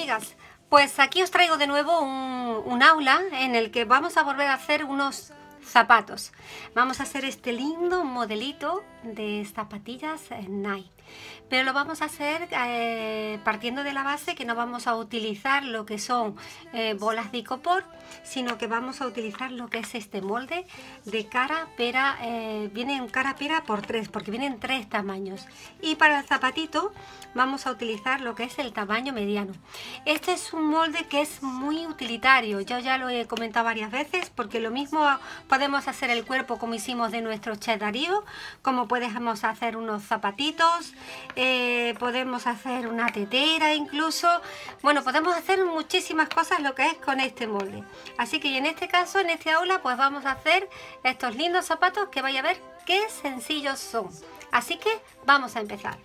amigas, pues aquí os traigo de nuevo un aula en el que vamos a volver a hacer unos zapatos. Vamos a hacer este lindo modelito de zapatillas Nike, pero lo vamos a hacer partiendo de la base que no vamos a utilizar lo que son bolas de icopor, sino que vamos a utilizar lo que es este molde de cara pera. Vienen cara pera por 3 porque vienen 3 tamaños, y para el zapatito vamos a utilizar lo que es el tamaño mediano. Este es un molde que es muy utilitario, yo ya lo he comentado varias veces, porque lo mismo podemos hacer el cuerpo como hicimos de nuestro chef Darío, como podemos hacer unos zapatitos, podemos hacer una tetera incluso. Bueno, podemos hacer muchísimas cosas lo que es con este molde. Así que en este caso, en este aula, pues vamos a hacer estos lindos zapatos que vais a ver qué sencillos son. Así que vamos a empezar.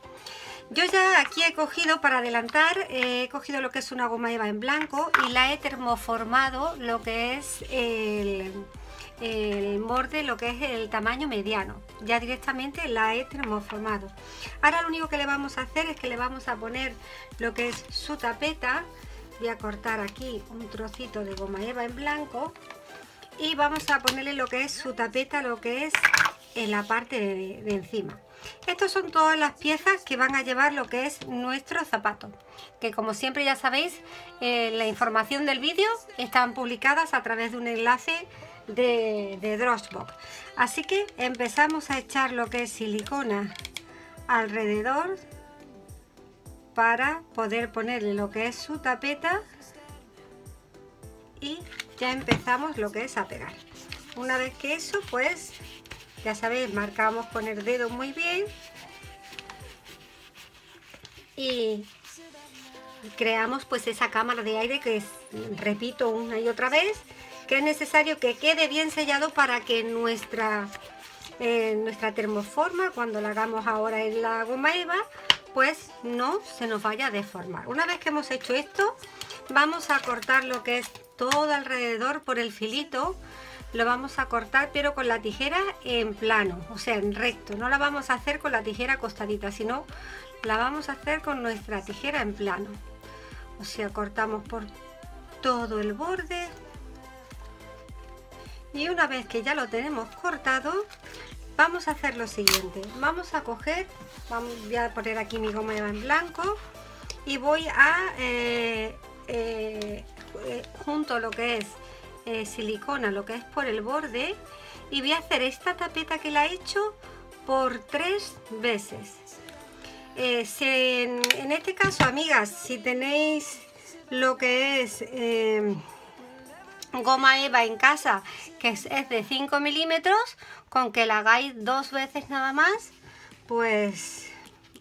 Yo ya aquí he cogido, para adelantar, he cogido lo que es una goma eva en blanco y la he termoformado lo que es el borde, lo que es el tamaño mediano. Ya directamente la he transformado. Ahora lo único que le vamos a hacer es que le vamos a poner lo que es su tapeta. Voy a cortar aquí un trocito de goma eva en blanco y vamos a ponerle lo que es su tapeta, lo que es en la parte de encima. Estas son todas las piezas que van a llevar lo que es nuestro zapato, que como siempre ya sabéis, la información del vídeo están publicadas a través de un enlace de Dropbox. Así que empezamos a echar lo que es silicona alrededor para poder ponerle lo que es su tapeta, y ya empezamos lo que es a pegar. Una vez que eso, pues ya sabéis, marcamos con el dedo muy bien y creamos pues esa cámara de aire que es, repito una y otra vez, que es necesario que quede bien sellado para que nuestra termoforma, cuando la hagamos ahora en la goma eva, pues no se nos vaya a deformar. Una vez que hemos hecho esto, vamos a cortar lo que es todo alrededor por el filito. Lo vamos a cortar pero con la tijera en plano, o sea en recto, no la vamos a hacer con la tijera acostadita, sino la vamos a hacer con nuestra tijera en plano. O sea, cortamos por todo el borde. Y una vez que ya lo tenemos cortado, vamos a hacer lo siguiente. Vamos a coger, voy a poner aquí mi goma en blanco y voy a junto lo que es silicona, lo que es por el borde, y voy a hacer esta tapeta que la he hecho por 3 veces. En este caso, amigas, si tenéis lo que es goma eva en casa, que es de 5 milímetros, con que la hagáis 2 veces nada más, pues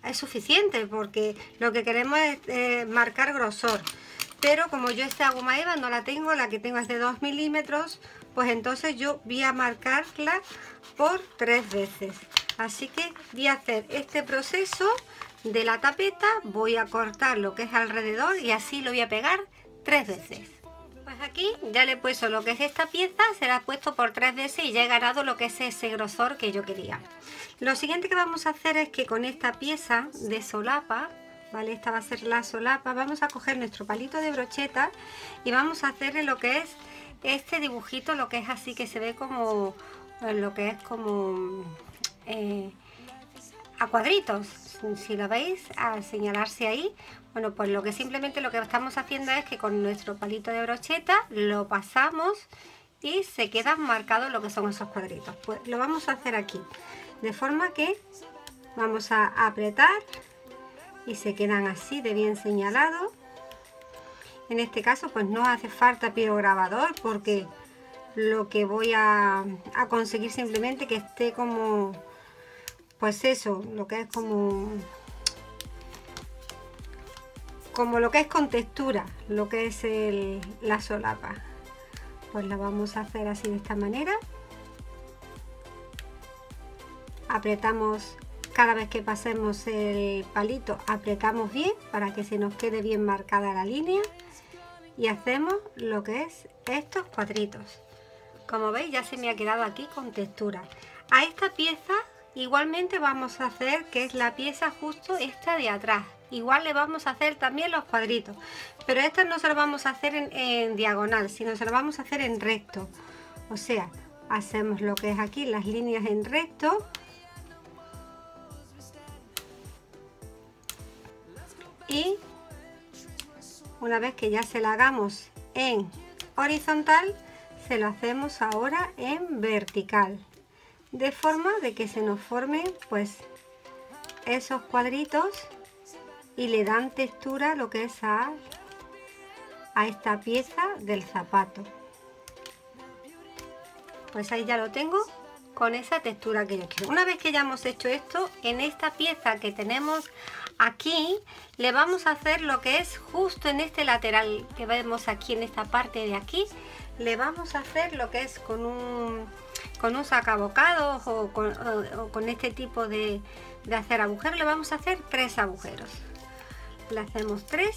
es suficiente, porque lo que queremos es marcar grosor. Pero como yo esta goma eva no la tengo, la que tengo es de 2 milímetros, pues entonces yo voy a marcarla por 3 veces. Así que voy a hacer este proceso de la tapeta, voy a cortar lo que es alrededor y así lo voy a pegar 3 veces. Pues aquí ya le he puesto lo que es esta pieza, se la he puesto por 3 veces y ya he ganado lo que es ese grosor que yo quería. Lo siguiente que vamos a hacer es que con esta pieza de solapa, ¿vale? Esta va a ser la solapa. Vamos a coger nuestro palito de brocheta y vamos a hacerle lo que es este dibujito, lo que es así que se ve como lo que es como a cuadritos, si lo veis al señalarse ahí. Bueno, pues lo que simplemente lo que estamos haciendo es que con nuestro palito de brocheta lo pasamos y se quedan marcados lo que son esos cuadritos. Pues lo vamos a hacer aquí, de forma que vamos a apretar y se quedan así de bien señalados. En este caso pues no hace falta pirograbador, porque lo que voy a conseguir simplemente que esté como, pues eso, lo que es como lo que es con textura, lo que es la solapa. Pues la vamos a hacer así de esta manera. Apretamos, cada vez que pasemos el palito apretamos bien para que se nos quede bien marcada la línea, y hacemos lo que es estos cuadritos. Como veis ya se me ha quedado aquí con textura. A esta pieza igualmente vamos a hacer que es la pieza justo esta de atrás, igual le vamos a hacer también los cuadritos, pero estas no se las vamos a hacer en diagonal, sino se las vamos a hacer en recto. O sea, hacemos lo que es aquí las líneas en recto y una vez que ya se la hagamos en horizontal, se lo hacemos ahora en vertical, de forma de que se nos formen pues esos cuadritos y le dan textura lo que es a esta pieza del zapato. Pues ahí ya lo tengo con esa textura que yo quiero. Una vez que ya hemos hecho esto, en esta pieza que tenemos aquí le vamos a hacer lo que es justo en este lateral que vemos aquí, en esta parte de aquí, le vamos a hacer lo que es con un sacabocados o con este tipo de hacer agujeros, le vamos a hacer 3 agujeros. Le hacemos 3,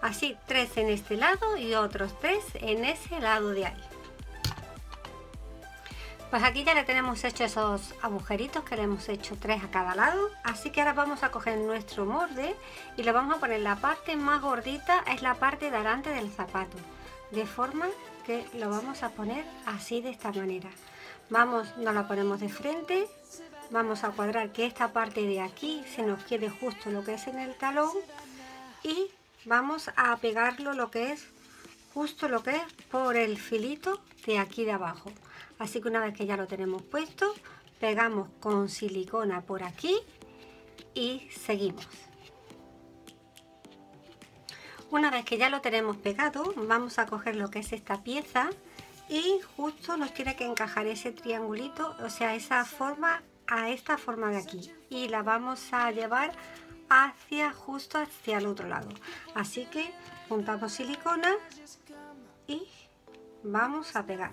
así 3 en este lado y otros 3 en ese lado de ahí. Pues aquí ya le tenemos hecho esos agujeritos, que le hemos hecho 3 a cada lado. Así que ahora vamos a coger nuestro molde y le vamos a poner la parte más gordita, es la parte de adelante del zapato, de forma que lo vamos a poner así, de esta manera. Vamos, nos la ponemos de frente, vamos a cuadrar que esta parte de aquí se nos quede justo lo que es en el talón y vamos a pegarlo lo que es justo lo que es por el filito de aquí de abajo. Así que una vez que ya lo tenemos puesto, pegamos con silicona por aquí y seguimos. Una vez que ya lo tenemos pegado, vamos a coger lo que es esta pieza y justo nos tiene que encajar ese triangulito, o sea, esa forma a esta forma de aquí, y la vamos a llevar hacia justo hacia el otro lado. Así que juntamos silicona y vamos a pegar.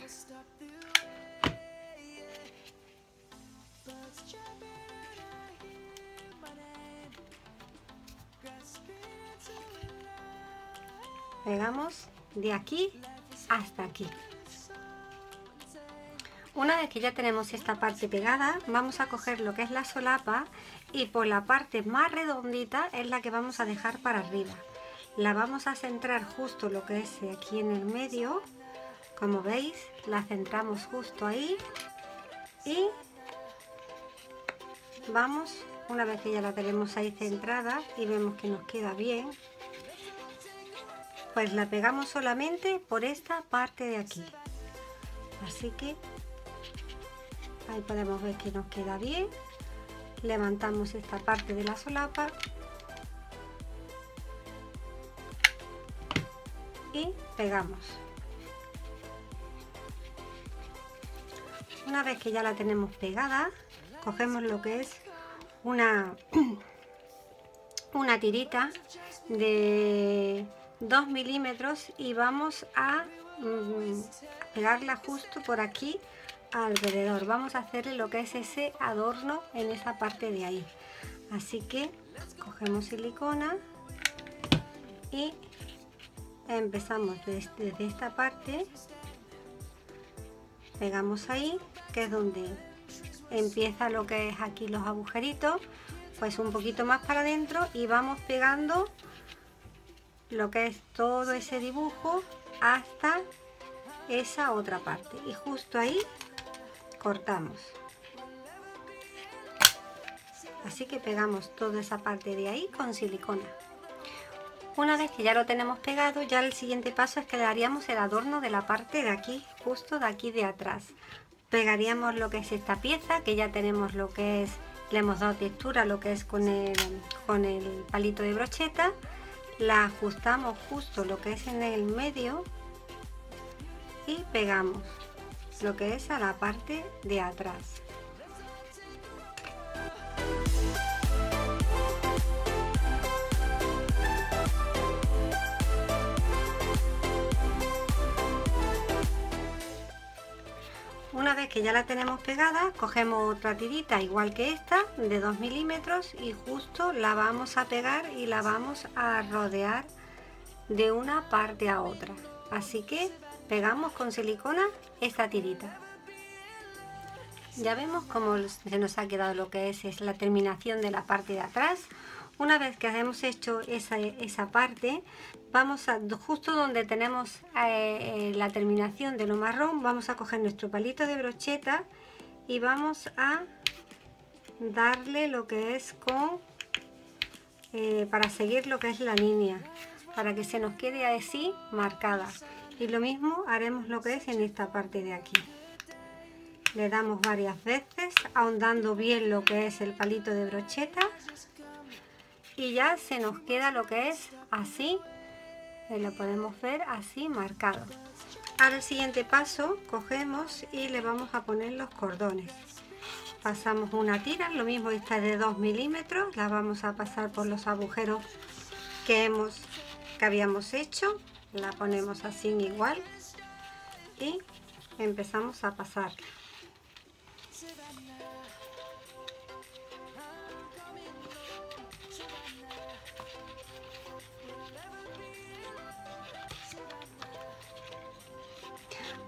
Pegamos de aquí hasta aquí. Una vez que ya tenemos esta parte pegada, vamos a coger lo que es la solapa y por la parte más redondita es la que vamos a dejar para arriba. La vamos a centrar justo lo que es aquí en el medio, como veis, la centramos justo ahí y vamos, una vez que ya la tenemos ahí centrada y vemos que nos queda bien, pues la pegamos solamente por esta parte de aquí. Así que ahí podemos ver que nos queda bien. Levantamos esta parte de la solapa y pegamos. Una vez que ya la tenemos pegada, cogemos lo que es una tirita de 2 milímetros y vamos a pegarla justo por aquí alrededor. Vamos a hacerle lo que es ese adorno en esa parte de ahí. Así que cogemos silicona y empezamos desde esta parte, pegamos ahí, que es donde empieza lo que es aquí los agujeritos, pues un poquito más para adentro, y vamos pegando lo que es todo ese dibujo hasta esa otra parte, y justo ahí cortamos. Así que pegamos toda esa parte de ahí con silicona. Una vez que ya lo tenemos pegado, ya el siguiente paso es que le haríamos el adorno de la parte de aquí, justo de aquí de atrás. Pegaríamos lo que es esta pieza, que ya tenemos lo que es, le hemos dado textura lo que es con el palito de brocheta. La ajustamos justo lo que es en el medio y pegamos lo que es a la parte de atrás. Una vez que ya la tenemos pegada, cogemos otra tirita igual que esta de 2 milímetros y justo la vamos a pegar y la vamos a rodear de una parte a otra. Así que pegamos con silicona esta tirita. Ya vemos cómo se nos ha quedado lo que es la terminación de la parte de atrás. Una vez que hemos hecho esa parte, vamos a, justo donde tenemos la terminación de lo marrón, vamos a coger nuestro palito de brocheta y vamos a darle lo que es con, para seguir lo que es la línea, para que se nos quede así marcada. Y lo mismo haremos lo que es en esta parte de aquí. Le damos varias veces, ahondando bien lo que es el palito de brocheta. Y ya se nos queda lo que es así, lo podemos ver así marcado. Ahora el siguiente paso, cogemos y le vamos a poner los cordones. Pasamos una tira, lo mismo, esta es de 2 milímetros, la vamos a pasar por los agujeros que habíamos hecho. La ponemos así igual y empezamos a pasarla.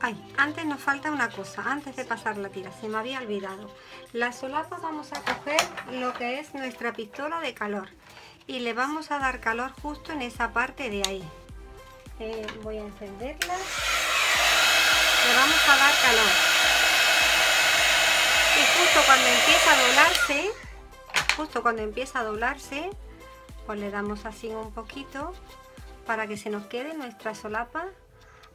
Ay, antes nos falta una cosa, antes de pasar la tira, se me había olvidado. La solapa, vamos a coger lo que es nuestra pistola de calor y le vamos a dar calor justo en esa parte de ahí. Voy a encenderla, le vamos a dar calor. Y justo cuando empieza a doblarse, pues le damos así un poquito para que se nos quede nuestra solapa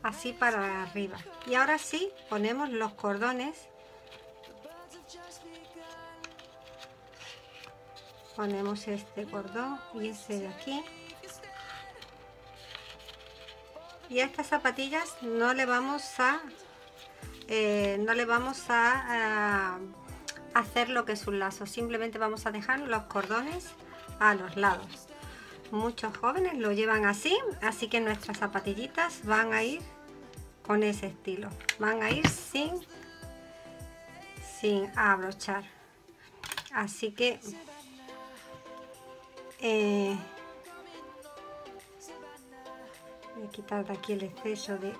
así para arriba. Y ahora sí ponemos los cordones, ponemos este cordón y este de aquí, y a estas zapatillas no le vamos a hacer lo que es un lazo, simplemente vamos a dejar los cordones a los lados. Muchos jóvenes lo llevan así, así que nuestras zapatillitas van a ir con ese estilo, van a ir sin abrochar, así que voy a quitar de aquí el exceso de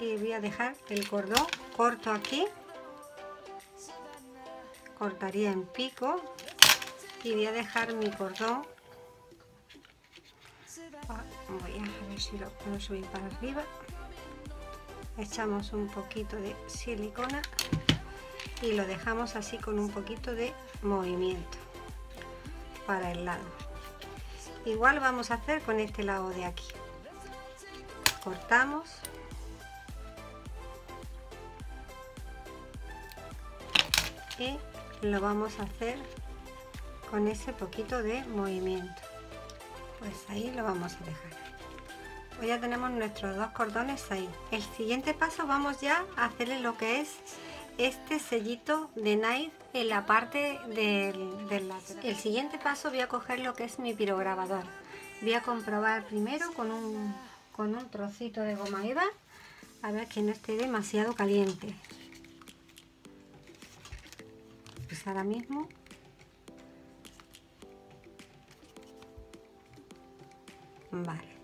y voy a dejar el cordón corto aquí, cortaría en pico y voy a dejar mi cordón. Voy a ver si lo puedo subir para arriba. Echamos un poquito de silicona y lo dejamos así con un poquito de movimiento para el lado. Igual vamos a hacer con este lado de aquí. Cortamos. Y lo vamos a hacer con ese poquito de movimiento. Pues ahí lo vamos a dejar. Pues ya tenemos nuestros dos cordones ahí. El siguiente paso, vamos ya a hacerle lo que es este sellito de Nike en la parte del lateral. El siguiente paso, voy a coger lo que es mi pirograbador. Voy a comprobar primero con un trocito de goma eva, a ver que no esté demasiado caliente. Pues ahora mismo vale,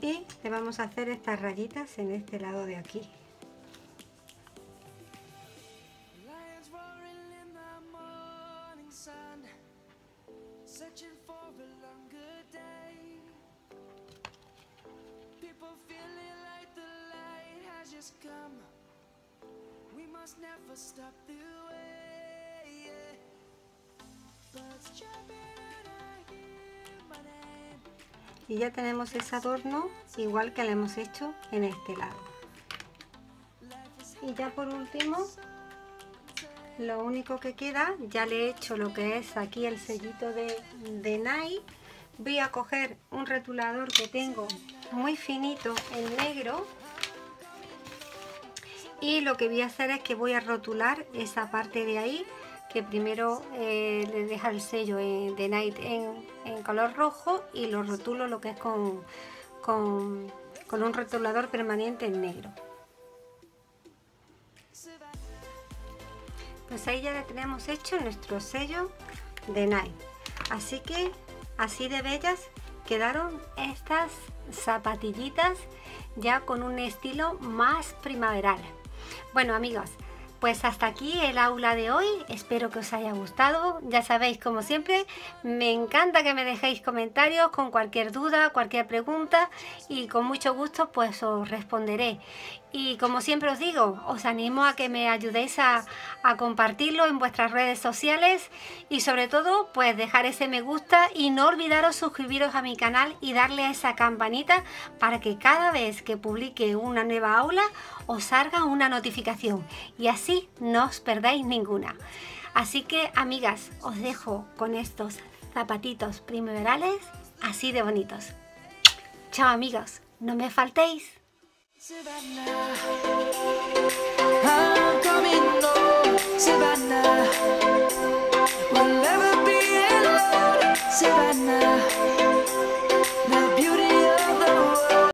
y le vamos a hacer estas rayitas en este lado de aquí. Y ya tenemos ese adorno igual que lo hemos hecho en este lado. Y ya por último, lo único que queda, ya le he hecho lo que es aquí el sellito de Nike. Voy a coger un rotulador que tengo muy finito en negro y lo que voy a hacer es que voy a rotular esa parte de ahí, que primero le deja el sello de Nike en color rojo y lo rotulo lo que es con un rotulador permanente en negro. Pues ahí ya le tenemos hecho nuestro sello de Nike. Así que así de bellas quedaron estas zapatillitas ya con un estilo más primaveral. Bueno, amigas, Pues hasta aquí el aula de hoy, espero que os haya gustado, ya sabéis como siempre, me encanta que me dejéis comentarios con cualquier duda, cualquier pregunta y con mucho gusto pues os responderé. Y como siempre os digo, os animo a que me ayudéis a compartirlo en vuestras redes sociales y sobre todo pues dejar ese me gusta y no olvidaros suscribiros a mi canal y darle a esa campanita para que cada vez que publique una nueva aula os salga una notificación y así no os perdáis ninguna. Así que, amigas, os dejo con estos zapatitos primaverales así de bonitos. Chao, amigos, no me faltéis.